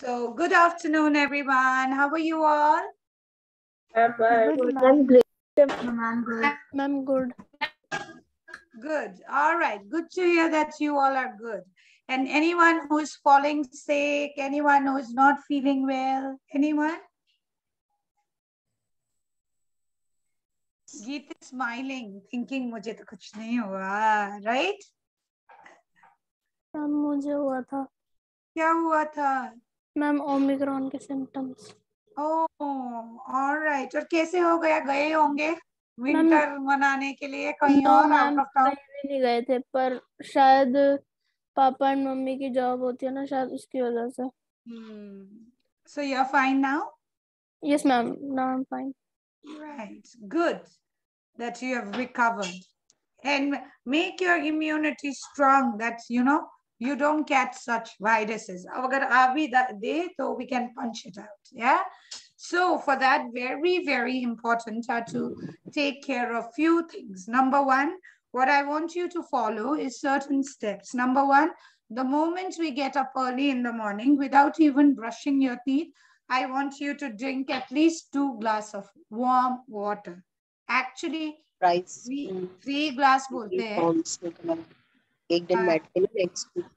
So good afternoon, everyone. How are you all? I'm good. I'm good. Good. All right. Good to hear that you all are good. And anyone who's falling sick, anyone who's not feeling well, anyone? Geet is smiling, thinking, mujhe to kuch nahi hua, right? Mujhe hua tha. Kya hua tha? Ma'am, Omicron ke symptoms. Oh, all right. और कैसे हो गया? गए होंगे winter मनाने के लिए कहीं और? कहीं नहीं गए थे, पर शायद पापा और मम्मी की जॉब होती है ना, शायद उसकी वजह से. So you are fine now? Yes, ma'am. Now I'm fine. Right. Good that you have recovered. And make your immunity strong that, you know, you don't catch such viruses. So we can punch it out. Yeah. So for that, very, very important are to take care of few things. Number one, what I want you to follow is certain steps. Number one, the moment we get up early in the morning without even brushing your teeth, I want you to drink at least 2 glasses of warm water. Actually, rice. 3 glasses bolte hain.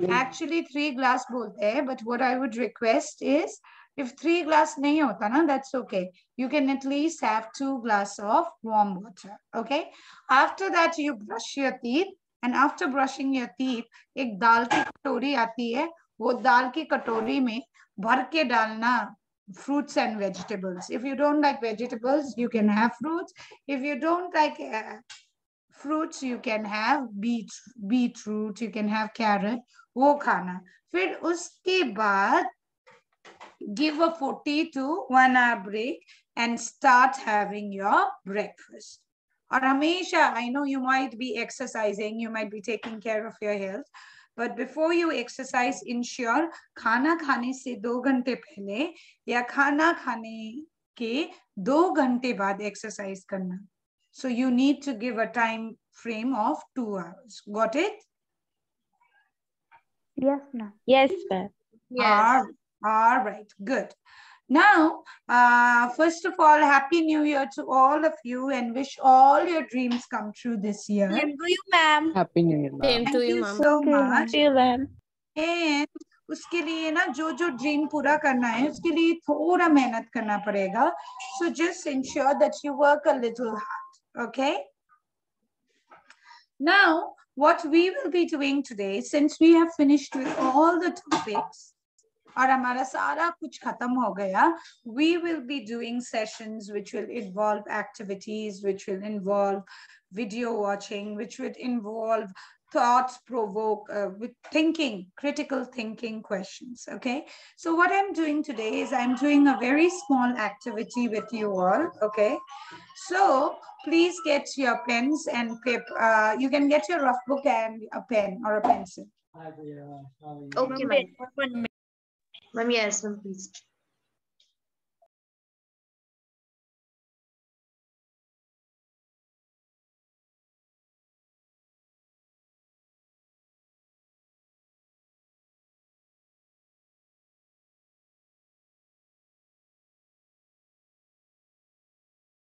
Actually 3 glasses bolte hain, but what I would request is if 3 glasses nahi hota na, that's okay. You can at least have 2 glasses of warm water. Okay. After that, you brush your teeth, and after brushing your teeth, ek dal ki katori aati hai. Wo dal ki katori mein bhar ke dalna fruits and vegetables. If you don't like vegetables, you can have fruits. If you don't like fruits, you can have beetroot, you can have carrot. Wo khana. Fir uske baad give a 40 to 1 hour break and start having your breakfast. Aur hamesha, I know you might be exercising, you might be taking care of your health, but before you exercise, ensure khana khane se 2 घंटे pehle ya khana khane ke 2 घंटे baad exercise karna. So you need to give a time frame of 2 hours. Got it? Yes, ma'am. Yes, ma'am. Yes. All right, good. Now, first of all, Happy New Year to all of you and wish all your dreams come true this year. Same to you, ma'am. Happy New Year, ma'am. Same to you, ma'am. Thank you so much. Thank you, ma'am. And uske liye na, jo dream pura karna hai, uske liye thoda mehnat karna padega. So just ensure that you work a little hard, okay? Now, what we will be doing today, since we have finished with all the topics, और हमारा सारा कुछ खत्म हो गया, we will be doing sessions which will involve activities, which will involve video watching, which will involve thoughts provoke with thinking, critical thinking questions. Okay. So what I'm doing today is I'm doing a very small activity with you all. Okay. So please get your pens and paper. You can get your rough book and a pen or a pencil. Okay. Wait, 1 minute. Ma'am, yes, ma'am, please.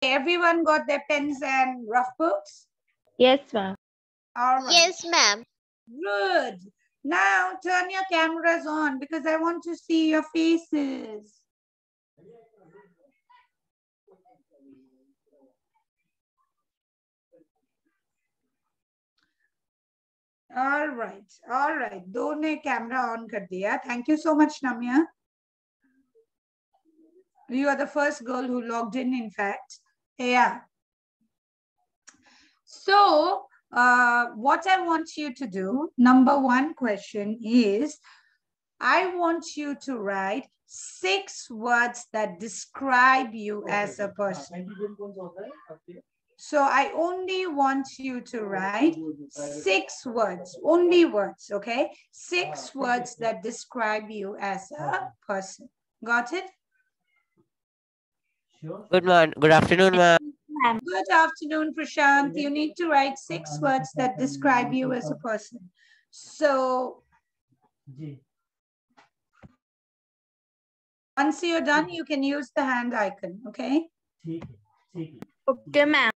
Everyone got their pens and rough books? Yes, ma'am. All right. Yes, ma'am. Good. Now turn your cameras on because I want to see your faces. All right, all right. Donne camera on kar diya. Thank you so much, Namya. You are the first girl who logged in fact. Yeah. So, what I want you to do, number one question is, I want you to write 6 words that describe you as a person. So I only want you to write 6 words, only words, okay? 6 words that describe you as a person. Got it? Good morning. Good afternoon, ma'am. Good afternoon, Prashant. You need to write 6 words that describe you as a person. So, Once you're done, you can use the hand icon, okay? Okay, ma'am.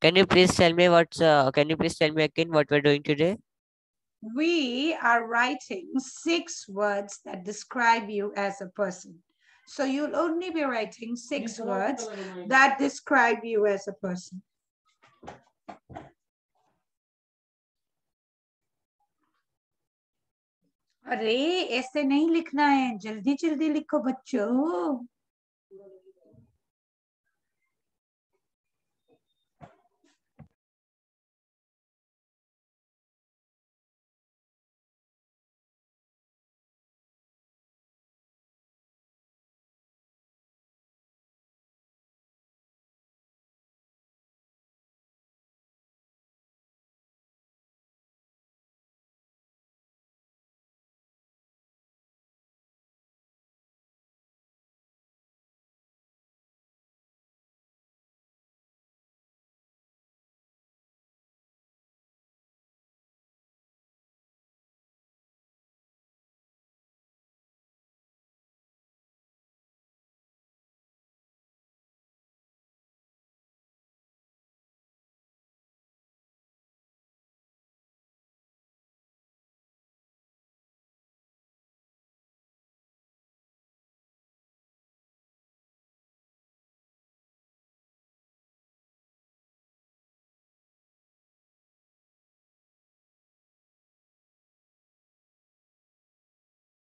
Can you please tell me again what we're doing today? We are writing 6 words that describe you as a person. So you'll only be writing 6 words that describe you as a person. अरे ऐसे नहीं लिखना है, जल्दी जल्दी लिखो बच्चों.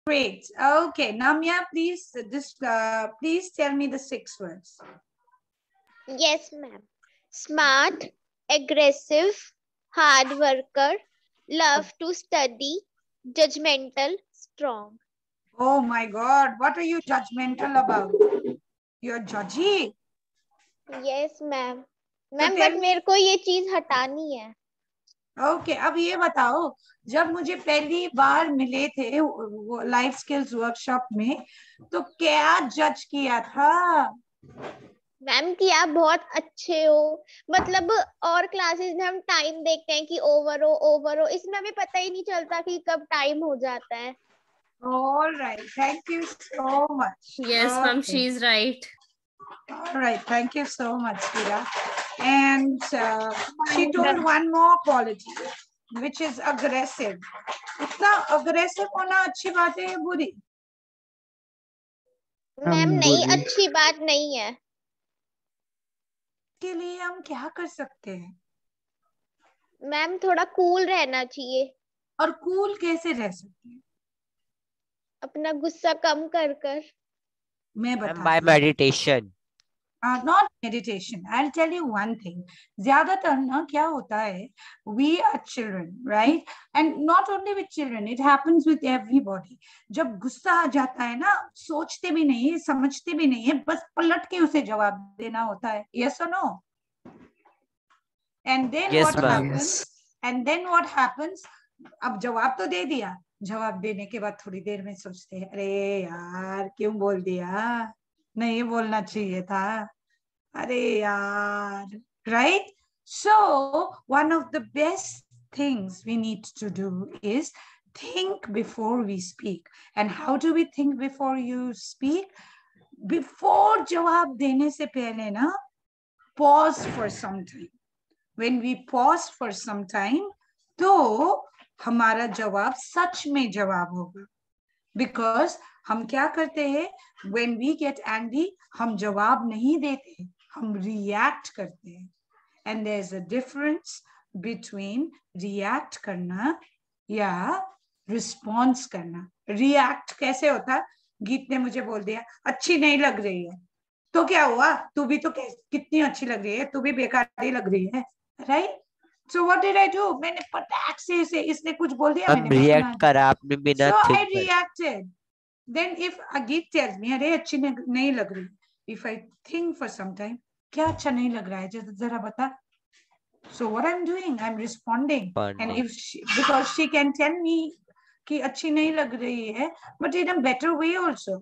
Great. Okay, Namya, please please tell me the 6 words. Yes, ma'am. Smart, aggressive, hard worker, love to study, judgmental, strong. Oh my God, what are you judgmental about? You're judgy. Yes, ma'am. Ma'am, so but मेरे को ये चीज हटानी है. Okay, अब ये बताओ, जब मुझे पहली बार मिले थे लाइफ स्किल्स वर्कशॉप में तो क्या जज किया था? मैम कि आप बहुत अच्छे हो, मतलब और क्लासेस में हम टाइम देखते हैं कि ओवर हो, इसमें हमें पता ही नहीं चलता कि कब टाइम हो जाता है. All right, thank you so much. Yes, ma'am, she is right. All right, thank you so much, Kira. And she told one more quality, which is aggressive. इतना aggressive होना अच्छी बात है या बुरी? मैम नहीं, अच्छी बात नहीं है. इसके लिए हम क्या कर सकते हैं? मैम थोड़ा cool रहना चाहिए. और cool कैसे रह सकते हैं? अपना गुस्सा कम कर. मैं बताऊँ. By meditation. Not meditation. I'll tell you one thing. ज्यादातर ना क्या होता है? We are children, right? And not only with children, it happens with everybody. जब गुस्सा आ जाता है ना, सोचते भी नहीं, समझते भी नहीं है, बस पलट के उसे जवाब देना होता है. Yes or no? And then yes, what happens? Yes. And then what happens? अब जवाब तो दे दिया. जवाब देने के बाद थोड़ी देर में सोचते हैं, अरे यार क्यों बोल दिया? नहीं बोलना चाहिए था. अरे यार, right? So one of the best things we need to do is think before we speak. And how do we think before you speak? Before जवाब देने से पहले ना, pause for some time. When we pause for some time, तो हमारा जवाब सच में जवाब होगा. Because हम क्या करते हैं? When we get angry, हम जवाब नहीं देते, हम react करते हैं. And there's a difference between react करना या response करना. React कैसे होता है? गीत ने मुझे बोल दिया, अच्छी नहीं लग रही है. तो क्या हुआ? तू भी तो कितनी अच्छी लग रही है, तू भी बेकार ही लग रही है, right? So what did I do? मैंने पटाख से इसने कुछ बोल दिया, मैंने react करा आपने बिना. So I reacted. Then if Agit tells me, अरे अच्छी नहीं लग रही, if I think for some time, क्या अच्छा नहीं लग रहा है, जरा बता. So what I'm doing, I'm responding. And if she, because she can tell me कि अच्छी नहीं लग रही है, but in a better way also,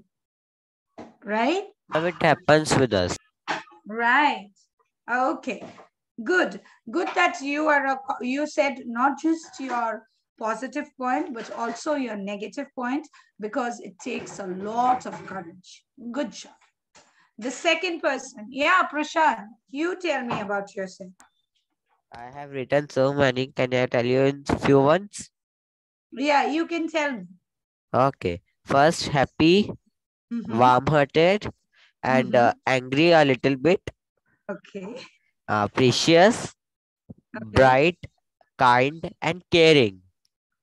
right? It happens with us. Right. Okay. Good. Good that you are. You said not just your positive point, but also your negative point, because it takes a lot of courage. Good job. The second person, yeah, Prashant, you tell me about yourself. I have written so many. Can I tell you in few ones? Yeah, you can tell me. Okay. First, happy, warm-hearted, and angry a little bit. Okay. Precious, bright, kind, and caring.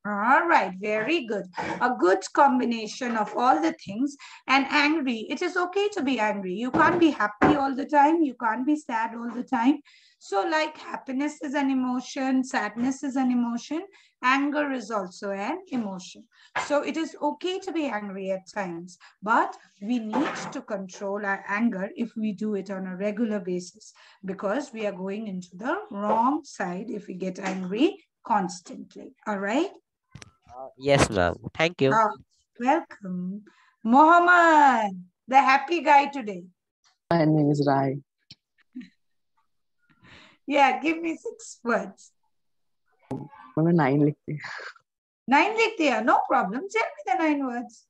All right, very good. A good combination of all the things. And angry, it is okay to be angry. You can't be happy all the time. You can't be sad all the time. So like happiness is an emotion, sadness is an emotion, anger is also an emotion. So it is okay to be angry at times, but we need to control our anger if we do it on a regular basis, because we are going into the wrong side if we get angry constantly. All right? Yes, ma'am. Thank you. Welcome. Mohammed, the happy guy today. My name is Rai. Yeah, give me 6 words. 9. 9, no problem. Tell me the 9 words.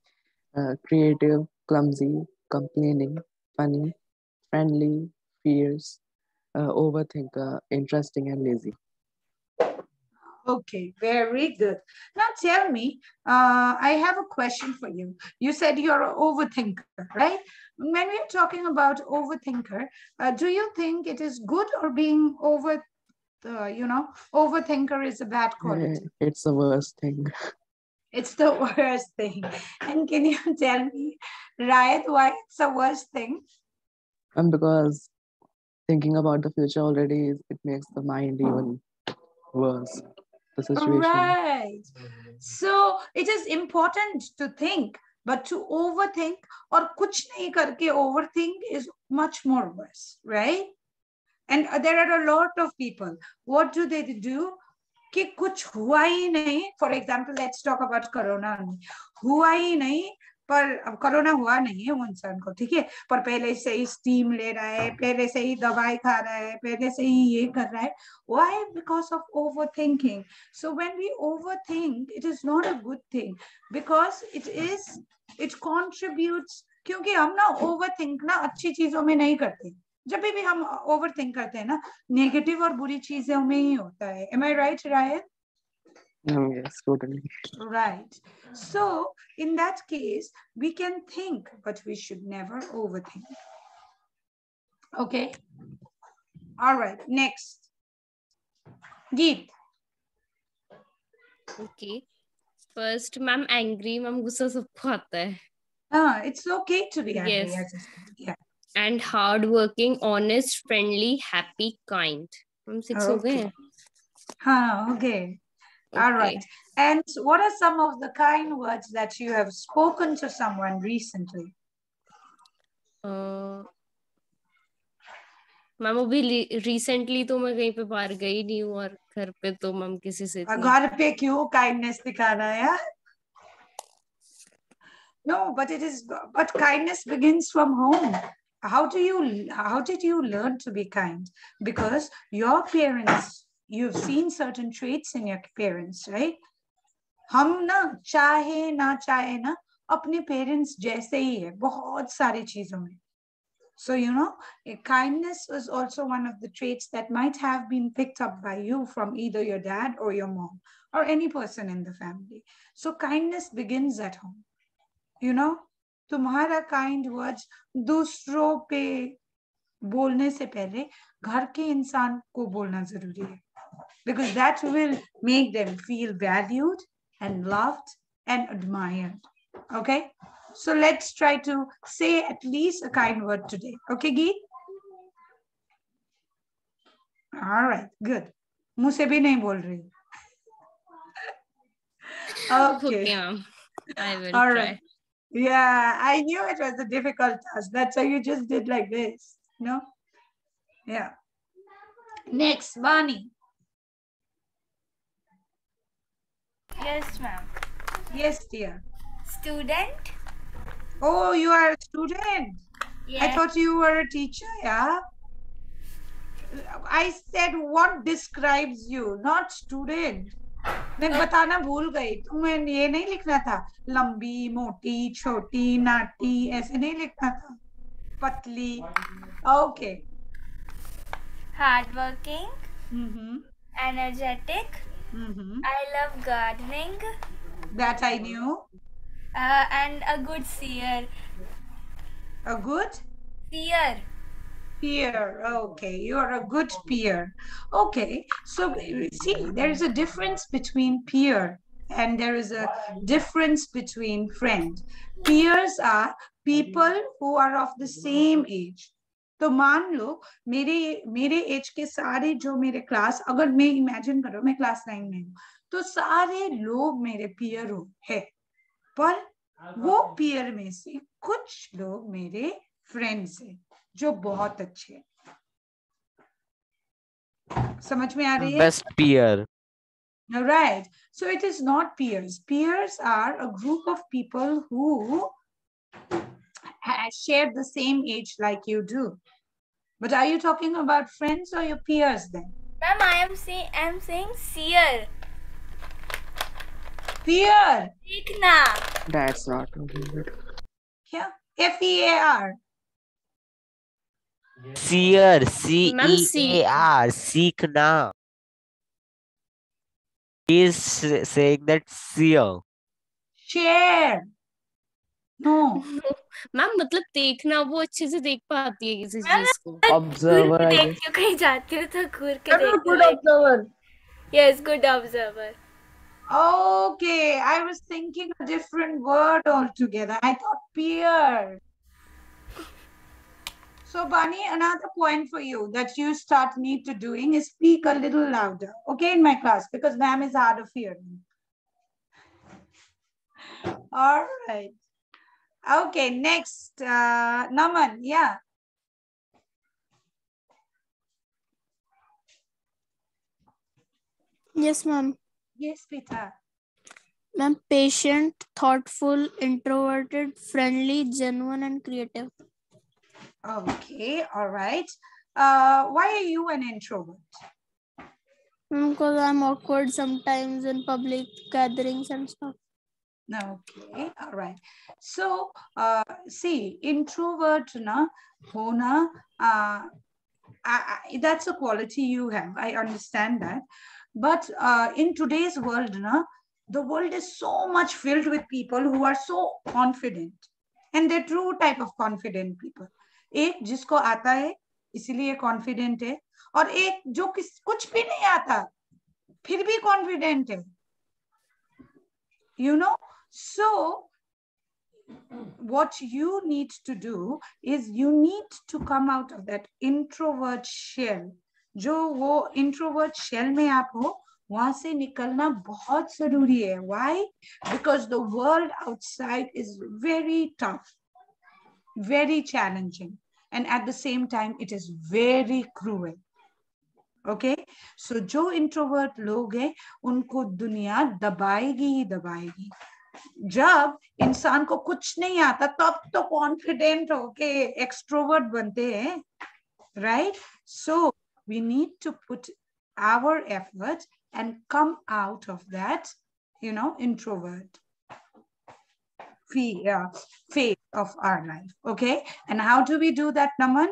Creative, clumsy, complaining, funny, friendly, fierce, overthinker, interesting, and lazy. Okay, very good. Now tell me, I have a question for you. You said you're an overthinker, right? When we're talking about overthinker, do you think it is good or being overthinker is a bad quality? It's the worst thing. It's the worst thing. And can you tell me, Riot, why it's the worst thing? Because thinking about the future already, it makes the mind even worse. The situation. Right. So it is important to think, but to overthink or kuch nahi karke overthink is much more worse, right? And there are a lot of people. What do they do? Ki kuch hua hi nahi. For example, let's talk about corona. Hua hi nahi. पर corona हुआ नहीं है वो इंसान को, ठीक है, पर पहले से ही स्टीम ले रहा है, पहले से ही दवाई खा रहा है, पहले से ही ये कर रहा है. Why? Because of overthinking. So when we overthink, it is not a good thing because it contributes, क्योंकि हम ना overthink ना अच्छी चीजों में नहीं करते. जब भी हम overthink करते हैं ना, नेगेटिव और बुरी चीजों में ही होता है. Am I right, Ryan? Yes, totally. Right. So, in that case, we can think, but we should never overthink. Okay. All right. Next. Geet. Okay. First, ma'am, angry. Ma'am, gussa sabko aata hai. It's okay to be angry. Yes. Yeah. And hardworking, honest, friendly, happy, kind. Ma'am, 6 ho gaye. Okay. All right. And what are some of the kind words that you have spoken to someone recently? Ma'am, recently तो मैं कहीं पे बाहर गई नहीं हूँ और घर पे तो ma'am किसी से घर पे क्यों kindness दिखाना यार? No, but kindness begins from home. How did you learn to be kind? Because your parents. You've seen certain traits in your parents, right? हम ना चाहे ना अपने parents जैसे ही है बहुत सारी चीजों में. So, you know, kindness is also one of the traits that might have been picked up by you from either your dad or your mom or any person in the family. So kindness begins at home. You know, तुम्हारा kind words दूसरों पे बोलने से पहले घर के इंसान को बोलना जरूरी है. Because that will make them feel valued and loved and admired. Okay? So let's try to say at least a kind word today. Okay, Geet? All right, good. मुँह से भी नहीं बोल रही. Okay. I will all try. Right. Yeah, I knew it was a difficult task. That's why you just did like this. No? Yeah. Next, Vani. Yes, ma'am. Yes, dear. Student? Oh, you are a student? Yes. I thought you were a teacher, yeah? I said what describes you, not student. मैं बताना भूल गई, तुम्हें ये नहीं लिखना था, लंबी, मोटी, छोटी, नाटी, ऐसे नहीं लिखना था, पतली, okay. Hardworking, energetic, I love gardening. That I knew. And a good seer. A good? Seer. Peer, okay, you are a good peer. Okay, so see, there is a difference between peer and there is a difference between friend. Peers are people who are of the same age. So, मान लो मेरे age के सारे जो मेरे class, अगर मैं imagine करो मैं class 9 में हूँ, तो सारे लोग मेरे peer हो है, पर वो peer में से कुछ लोग मेरे friends हैं जो बहुत अच्छे हैं. समझ में आ रही है? Best peer. Alright. So it is not peers. Peers are a group of people who share the same age like you do. But are you talking about friends or your peers then? Ma'am, I am saying seer. Peer. Likna. That's not good. Yeah. F-E-A-R. Seer, C-E-A-R, Seekna. He is saying that seer. Share. No. Ma'am, मतलब देखना वो अच्छे से देख पाती है किसी चीज़ को. Observer. देखती हो कहीं जाती हो तो घूर के देखती हो. Good observer. Yes, good observer. Okay, I was thinking a different word altogether. I thought peer. So, Bani, another point for you that you need to do is speak a little louder, okay, in my class, because ma'am is hard of hearing. All right. Okay, next, Naman, yeah. Yes, ma'am. Yes, Pita. Ma'am, patient, thoughtful, introverted, friendly, genuine, and creative. Okay, all right. Why are you an introvert? Because I'm awkward sometimes in public gatherings and stuff. Okay, all right. So, see, introvert na, hona, that's a quality you have. I understand that. But in today's world, na, the world is so much filled with people who are so confident. And they're true type of confident people. एक जिसको आता है इसीलिए confident है और एक जो कुछ भी नहीं आता फिर भी confident है, you know. So what you need to do is you need to come out of that introvert shell. जो वो introvert shell में आप हो वहाँ से निकलना बहुत जरूरी है. Why? Because the world outside is very tough, very challenging. And at the same time, it is very cruel. Okay? So, जो introvert लोग हैं, उनको दुनिया दबाएगी ही दबाएगी. जब इंसान को कुछ नहीं आता, तब तो confident होके extrovert बनते हैं, right? So, we need to put our effort and come out of that, you know, introvert phase of our life, okay? And how do we do that, Naman?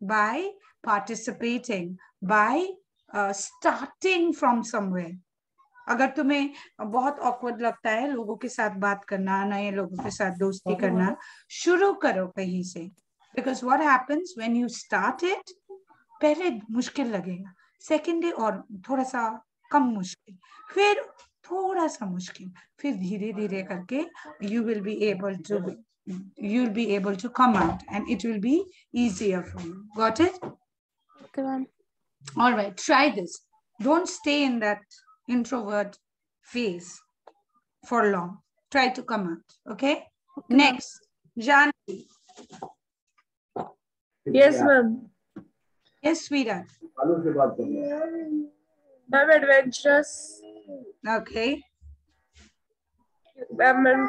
By participating, by starting from somewhere. अगर तुम्हें बहुत awkward लगता है लोगों के साथ बात करना, नए लोगों के साथ दोस्ती करना, शुरू करो कहीं से. Because what happens when you start it, पहले मुश्किल लगेगा, second day और थोड़ा सा कम मुश्किल, फिर थोड़ा सा मुश्किल, फिर धीरे-धीरे करके you will be able to come out and it will be easier for you. Got it? Okay, ma'am. All right, try this. Don't stay in that introvert phase for long. Try to come out, okay? Okay, next, Janvi. Yes, ma'am. Yes, sweetheart. I'm adventurous. Okay.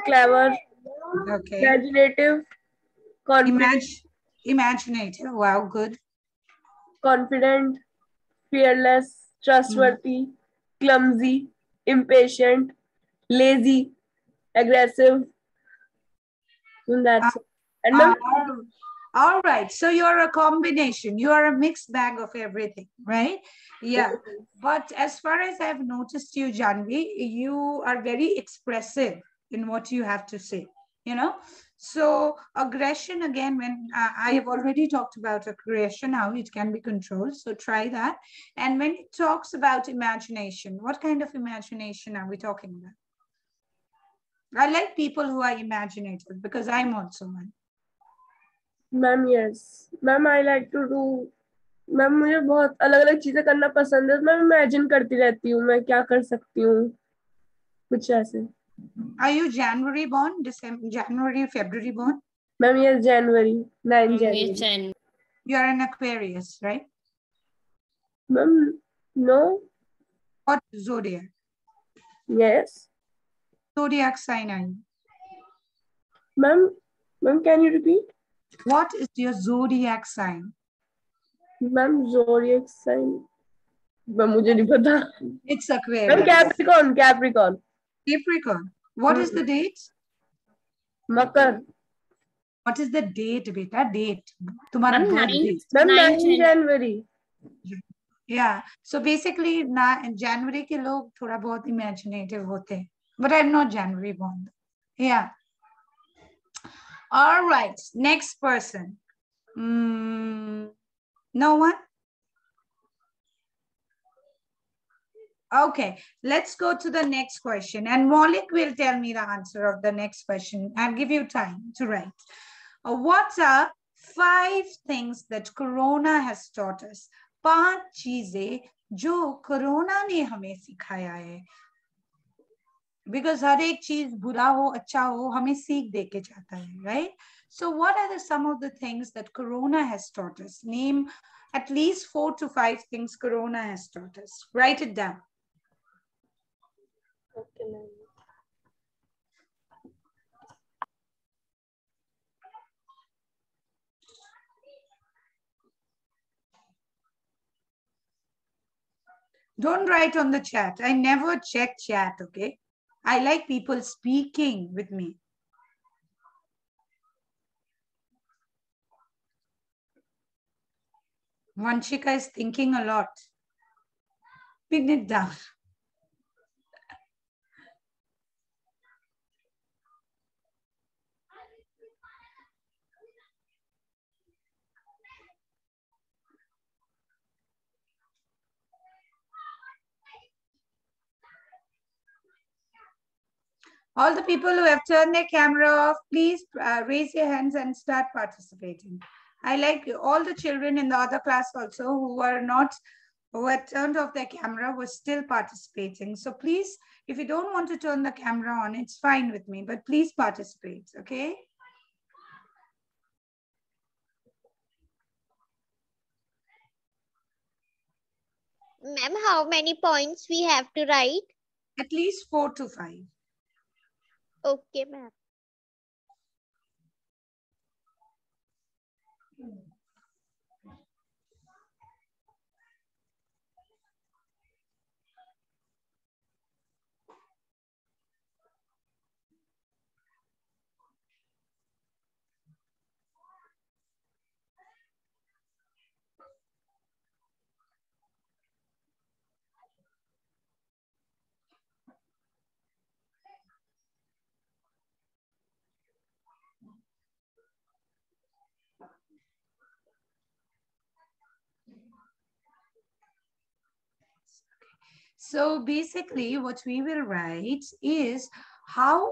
clever, okay, imaginative, imaginative. Wow, good. Confident, fearless, trustworthy, clumsy, impatient, lazy, aggressive. And that's all right. So you're a combination. You are a mixed bag of everything, right? Yeah. But as far as I've noticed you, Janvi, you are very expressive in what you have to say, you know? So aggression, again, when I have already talked about aggression, how it can be controlled. So try that. And when it talks about imagination, what kind of imagination are we talking about? I like people who are imaginative because I'm also one. Ma'am, yes. Ma'am, I like to do. Ma'am, मुझे बहुत अलग-अलग चीजें करना पसंद है. मैं imagine करती रहती हूँ. मैं क्या कर सकती हूँ? कुछ ऐसे. Are you January born? December, January, February born? Ma'am, yes, January. 9 January. You are an Aquarius, right? Ma'am, no. What zodiac? Yes. Zodiac sign are you? Ma'am, can you repeat? What is your zodiac sign? Ma'am, zodiac sign. Ma'am, I don't know. It's Aquarius. Ma'am, Capricorn, Capricorn. Capricorn. What is the date? Makar. What is the date, beta? Date. Ma'am, 9 January. Yeah. So basically, January ke log thoda bahut imaginative hote hain. But I'm not January born. Yeah. All right, next person. No one? Okay, let's go to the next question. And Maulik will tell me the answer of the next question. I'll give you time to write. What are 5 things that Corona has taught us? 5 cheeze jo Corona ne hame sikhaya hai. Because हर एक चीज बुरा हो अच्छा हो हमें सीख दे के जाता है, right? So what are some of the things that Corona has taught us? Name at least 4 to 5 things Corona has taught us. Write it down. Okay, ma'am. Don't write on the chat. I never check chat, okay? I like people speaking with me. Vanshika is thinking a lot. Pin it down. All the people who have turned their camera off, please raise your hands and start participating. I like all the children in the other class also who had turned off their camera were still participating. So please, if you don't want to turn the camera on, it's fine with me, but please participate, okay? Ma'am, how many points we have to write? At least 4 to 5. Okay, ma'am. So basically what we will write is how,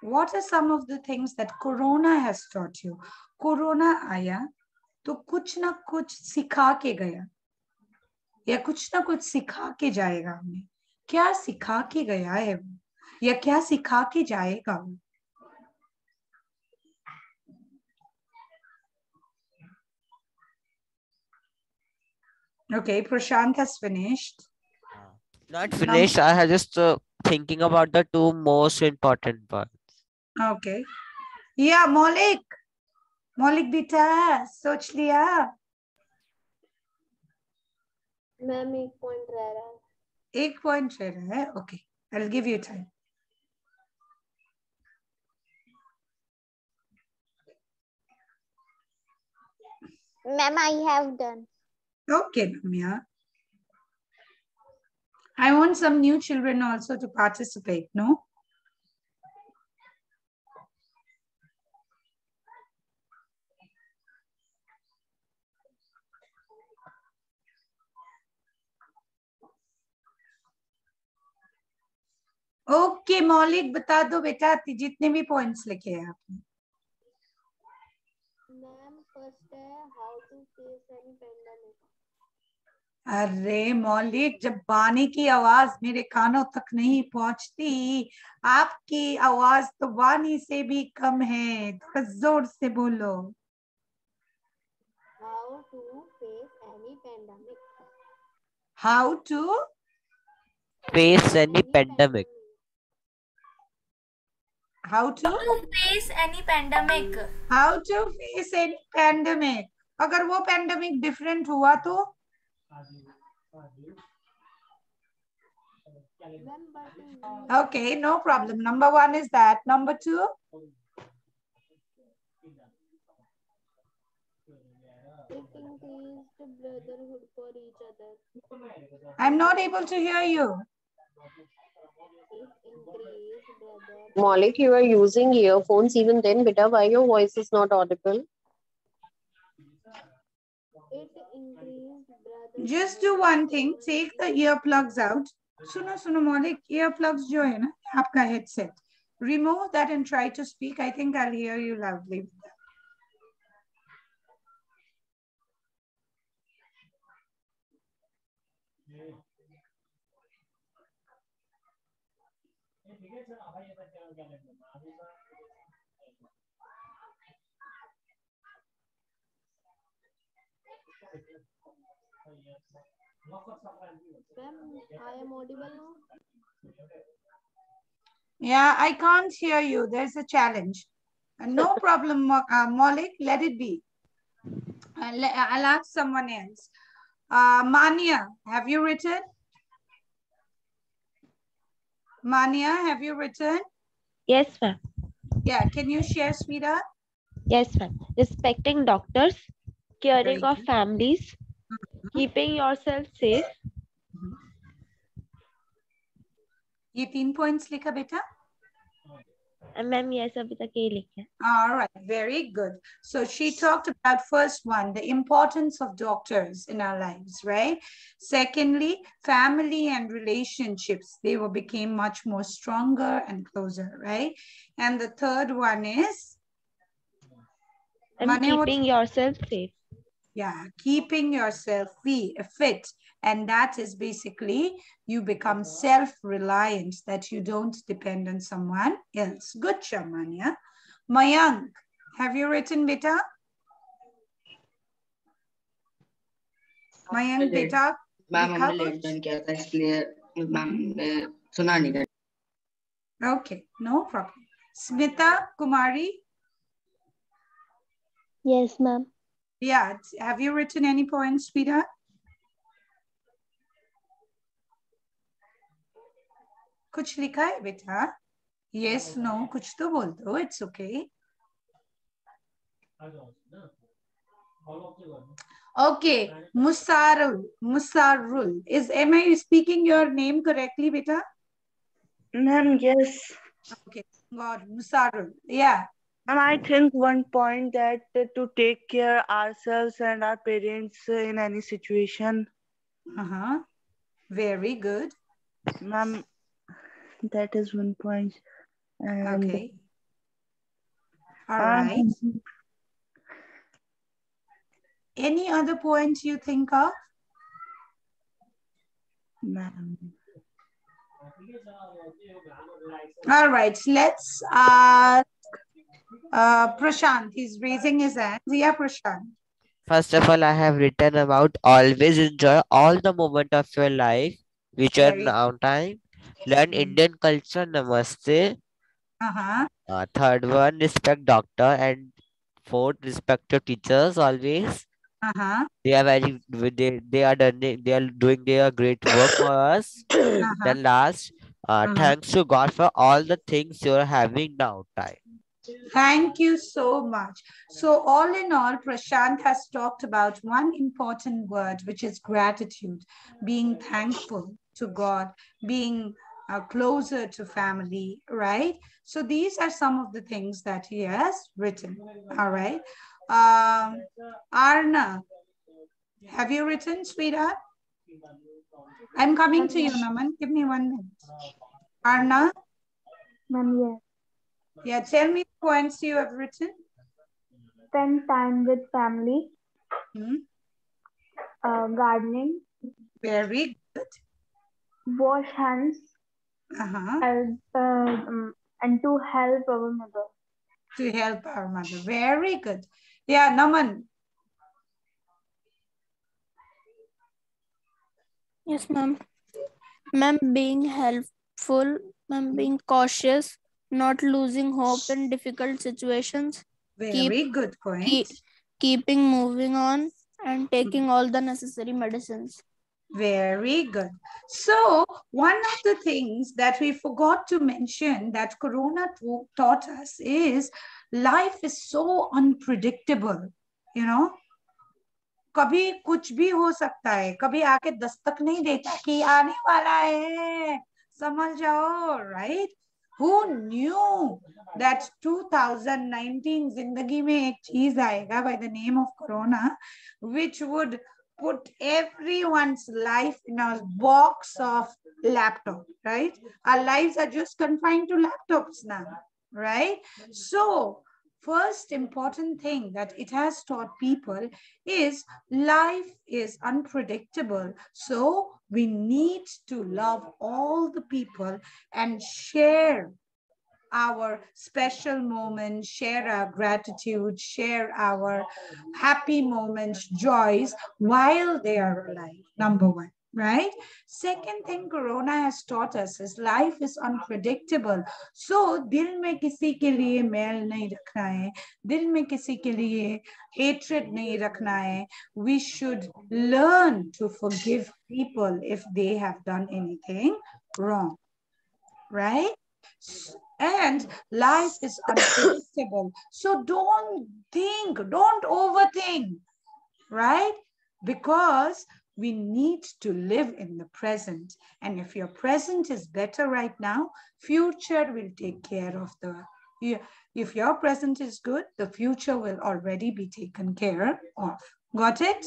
what are some of the things that Corona has taught you? Corona आया तो कुछ ना कुछ सिखा के गया या कुछ ना कुछ सिखा के जाएगा हमें. क्या सिखा के गया है वो या क्या सिखा के जाएगा वो? Okay, Prashant has finished. Not finished. I was just thinking about the two most important parts. Okay. Yeah, Maulik. Maulik beta, soch liya. Ma'am, ek point reh raha hai. Ek point reh raha hai. Okay. I'll give you time. Ma'am, I have done. Okay, Ma'am. I want some new children also to participate, no? Okay, Maulik, bata do beta, jitne bhi points likhe hai aapne. Ma'am, first hai how to face any pandemic. अरे मौलिक, जब बाने की आवाज मेरे कानों तक नहीं पहुंचती, आपकी आवाज तो बानी से भी कम है, थोड़ा जोर से बोलो. How to face any pandemic. How to face any pandemic. How to face any pandemic. How to face any pandemic. अगर वो pandemic different हुआ तो okay, no problem. Number one is that. Number two? Taking place to brotherhood for each other. I'm not able to hear you. Maulik, you are using earphones even then, beta. Why your voice is not audible? Just do one thing. Take the earplugs out. Suno, Maulik, earplugs jo hai na, aapka headset. Remove that and try to speak. I think I'll hear you loudly. I am audible now. Yeah, I can't hear you. There's a challenge. No problem, Maulik. Let it be. I'll ask someone else. Mania, have you written? Mania, have you written? Yes, ma'am. Yeah, can you share, sweetheart? Yes, ma'am. Respecting doctors, caring of families, keeping yourself safe. Ye 3 points likha beta? Ma'am, yes, abhi tak ye likha. All right, very good. So she talked about first one, the importance of doctors in our lives, right? Secondly, family and relationships. They became much more stronger and closer, right? And the third one is? And keeping yourself safe. Yeah, keeping yourself fit. And that is basically you become self-reliant, that you don't depend on someone else. Good, Shamanya. Mayank, have you written beta? Mayank beta? Okay, no problem. Smita Kumari? Yes, ma'am. Yeah, have you written any points, sweetheart? Kuch likha hai beta? Yes, no, kuch to bol do, it's okay. Okay, Musarul, Musarul. Am I speaking your name correctly, beta? Ma'am, yes. Okay, God, Musarul, yeah. And I think one point that to take care ourselves and our parents in any situation. Uh-huh. Very good. Ma'am, that is one point. Okay. All right. Any other points you think of? Ma'am. All right. Let's... Prashant, he's raising his hand. Yeah, Prashant. First of all, I have written about always enjoy all the moment of your life return on time, learn Indian culture, namaste. Third one, respect doctor, and fourth, respect your teachers always. They are doing their great work for us. Then last, thanks to God for all the things you are having now time. Thank you so much. So all in all, Prashant has talked about one important word, which is gratitude, being thankful to God, being closer to family, right? So these are some of the things that he has written, all right? Arna, have you written, sweetheart? I'm coming to you, Naman. Give me 1 minute. Arna? Yeah, tell me the points you have written. Spend time with family. Gardening. Very good. Wash hands. And to help our mother. To help our mother. Very good. Yeah, Naman. Yes, ma'am. Ma'am, being helpful. Ma'am, being cautious. Not losing hope in difficult situations. Very good point. Keeping moving on and taking all the necessary medicines. Very good. So one of the things that we forgot to mention that Corona taught us is life is so unpredictable, you know. Kabhi kuch bhi ho sakta hai. Kabhi aake dastak nahi deta ki aane wala hai. Samajh jao, right? Who knew that 2019 zindagi mein ek cheez aayega by the name of Corona, which would put everyone's life in a box of laptop, right? Our lives are just confined to laptops now, right? So first important thing that it has taught people is life is unpredictable. So we need to love all the people and share our special moments, share our gratitude, share our happy moments, joys while they are alive, number one, right? Second thing Corona has taught us is life is unpredictable. So, dil mein kisi ke liye mail nahi rakhna hai, dil mein kisi ke liye hatred nahi rakhna hai. We should learn to forgive people if they have done anything wrong, right? And life is unpredictable. So don't think, don't overthink, right? Because we need to live in the present. And if your present is better right now, future will take care of the... If your present is good, the future will already be taken care of. Got it?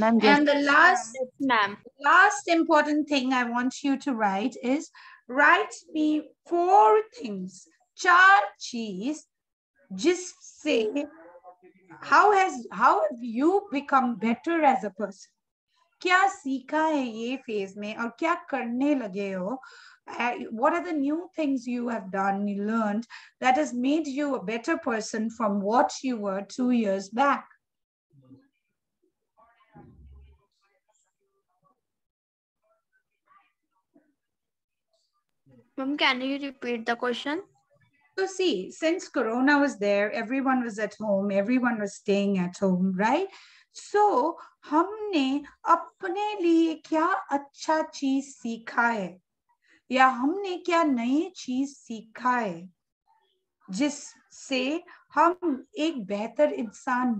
And the last important thing I want you to write is, write me 4 things. 4 cheez, just say, how have you become better as a person? Kya seekha hai ye phase mein aur kya karne lage ho? What are the new things you have done, you learned, that has made you a better person from what you were 2 years back? Mom, can you repeat the question? So see, since Corona was there, everyone was at home, everyone was staying at home, right? So, हमने अपने लिए क्या अच्छा चीज सीखा है? या हमने क्या नई चीज सीखा है? जिससे हम एक बेहतर इंसान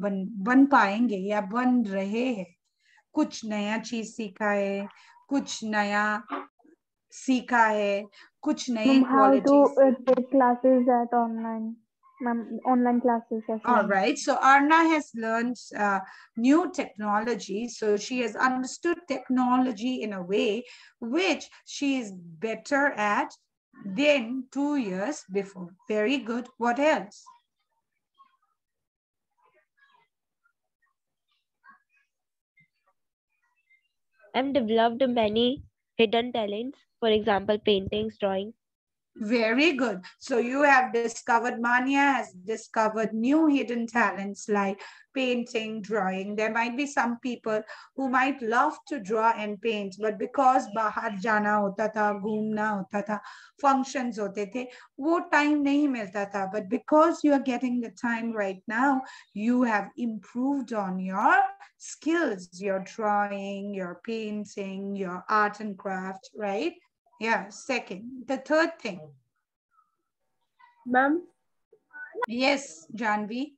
बन पाएंगे या बन रहे हैं? कुछ नया चीज सीखा है, कुछ नया सीखा है, कुछ नए qualities. How to take classes at online, online classes. All right. So Arna has learned new technology. So she has understood technology in a way which she is better at than 2 years before. Very good. What else? I've developed many hidden talents. For example, paintings, drawing. Very good. So you have discovered, Mania has discovered new hidden talents like painting, drawing. There might be some people who might love to draw and paint, but because bahar jana hota tha, ghumna hota tha, functions hote the, wo time nahi milta tha. But because you are getting the time right now, you have improved on your skills, your drawing, your painting, your art and craft, right? Yeah, second. The third thing. Ma'am? Yes, Janvi.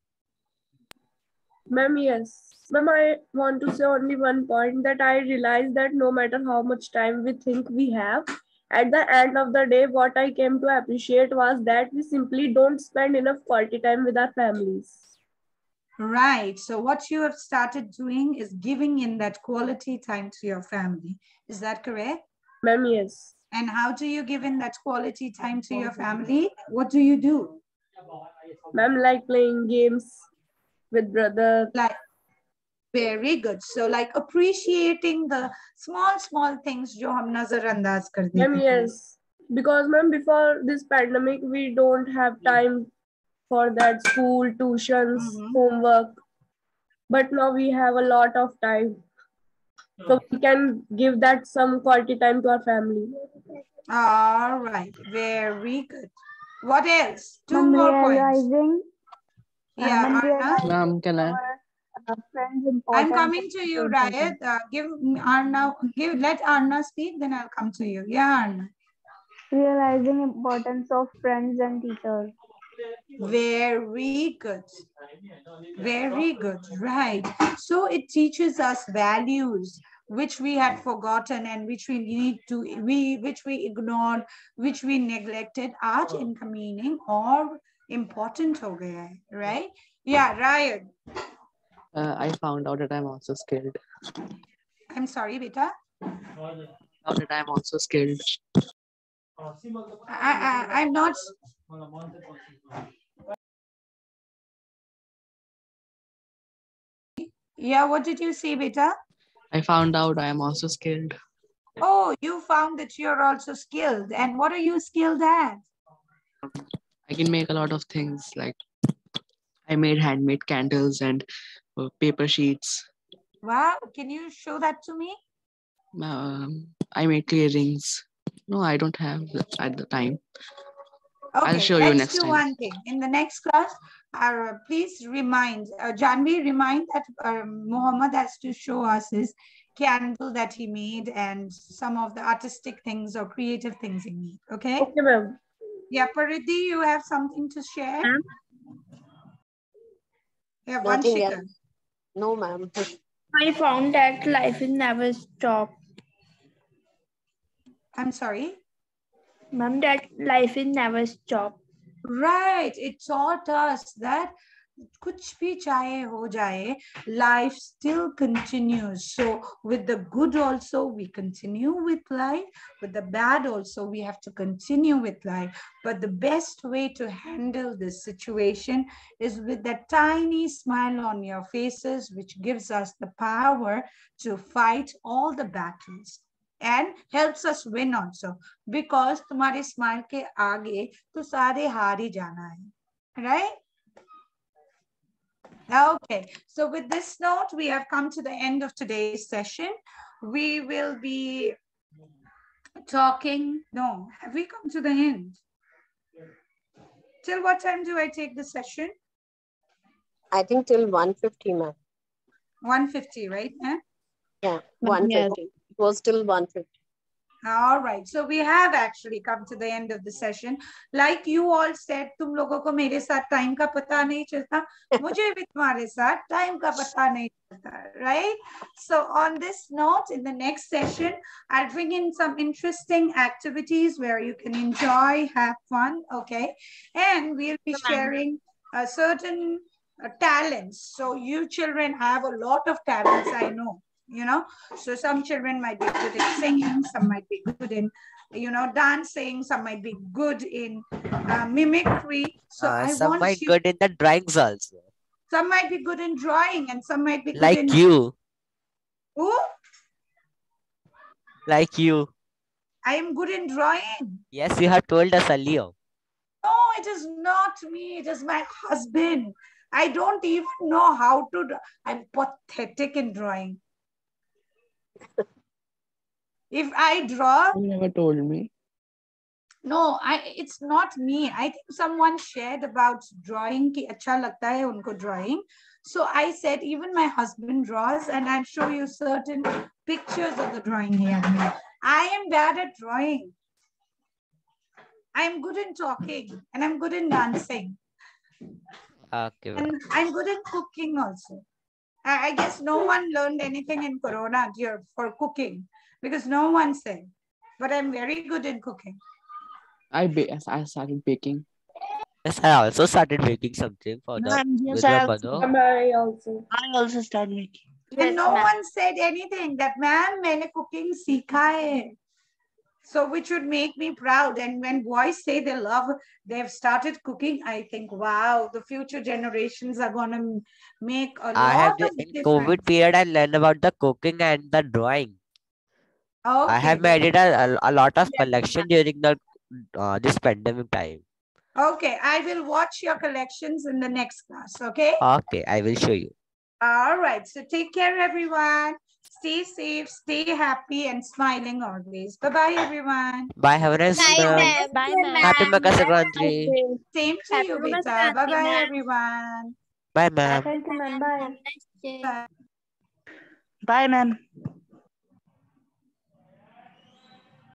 Ma'am, yes. Ma'am, I want to say only one point, that I realize that no matter how much time we think we have, at the end of the day, what I came to appreciate was that we simply don't spend enough quality time with our families. Right. So what you have started doing is giving in that quality time to your family. Is that correct? Ma'am, yes. And how do you give in that quality time to your family? What do you do? Ma'am, like playing games with brother. Like, very good. So like appreciating the small things jo hum nazar andaz kar dete. Ma'am, yes. Because ma'am, before this pandemic, we don't have time for that school, tuitions, homework. But now we have a lot of time. So we can give that some quality time to our family. All right. Very good. What else? Two more points. Yeah, Arna. Can I? I'm coming to you, Rayat. Give Arna. Let Arna speak. Then I'll come to you. Yeah, Arna. Realizing importance of friends and teachers. Very good. Very good. Right. So it teaches us values which we had forgotten and which we need to, which we ignored, which we neglected. Aaj inka meaning or important ho gaya hai, right? Yeah, Ryan. I found out that I'm also skilled. I'm sorry, beta. I'm also skilled. I'm not. Yeah, what did you say, beta? I found out I am also skilled. Oh, you found that you're also skilled. And what are you skilled at? I can make a lot of things. Like I made handmade candles and paper sheets. Wow, can you show that to me? I made clay rings. No, I don't have at the time. Okay, I'll show you next time. One thing. In the next class, please remind, Janvi, remind that Mohammed has to show us his candle that he made and some of the artistic things or creative things he made. Okay? Okay, ma'am. Yeah, Paridhi, you have something to share? Yeah, one second. No, ma'am. I found that life will never stop. I'm sorry? Mom, that life will never stop. Right. It taught us that kuch bhi chahe ho jaye, life still continues. So with the good also, we continue with life. With the bad also, we have to continue with life. But the best way to handle this situation is with that tiny smile on your faces, which gives us the power to fight all the battles. And helps us win also, because tumhare smile ke aage to sare haar hi jana hai, right? Okay, so with this note, we have come to the end of today's session. We will be talking. No, have we come to the end? Till what time do I take the session? I think till 1:50, ma'am. 1:50, right? Huh? Yeah, 1:50. Was till 1:50. All right. So we have actually come to the end of the session. Like you all said, tum logo ko mere saath time ka pata nahi chalta. Mujhe bhi tumhare saath time ka pata nahi chalta, right? So on this note, in the next session, I'll bring in some interesting activities where you can enjoy, have fun, okay? And we'll be sharing a certain talents. So you children have a lot of talents, I know. You know, so some children might be good in singing, some might be good in, you know, dancing, some might be good in mimicry. So some might be good in the drawings also. Some might be good in drawing and some might be good in... Like you. Who? Like you. I am good in drawing. Yes, you have told us earlier. No, it is not me. It is my husband. I don't even know how to draw. I'm pathetic in drawing. If I draw... You never told me. No, it's not me. I think someone shared about drawing. Ki acha lagta hai unko drawing. So I said, even my husband draws, and I'll show you certain pictures of the drawing here. I am bad at drawing. I'm good in talking, and I'm good in dancing. Okay. And I'm good in cooking also. I guess no one learned anything in Corona here for cooking, because no one said, but I'm very good in cooking. I started baking. Yes, I also started making something for the I also started making. Yes, and no one said anything that, ma'am, maine cooking seekha hai. So which would make me proud. And when boys say they love, they've started cooking, I think, wow, the future generations are going to make a lot of difference. In COVID period, I learned about the cooking and the drawing. Okay. I have made a lot of collection during the this pandemic time. Okay, I will watch your collections in the next class, okay? Okay, I will show you. All right, so take care, everyone. Stay safe, stay happy, and smiling always. Bye-bye, everyone. Bye, have a nice day. Bye, ma'am. Happy Makar Sankranti. Same to you, beta. Bye-bye, everyone. Bye, ma'am. Bye, ma'am. Bye, ma'am.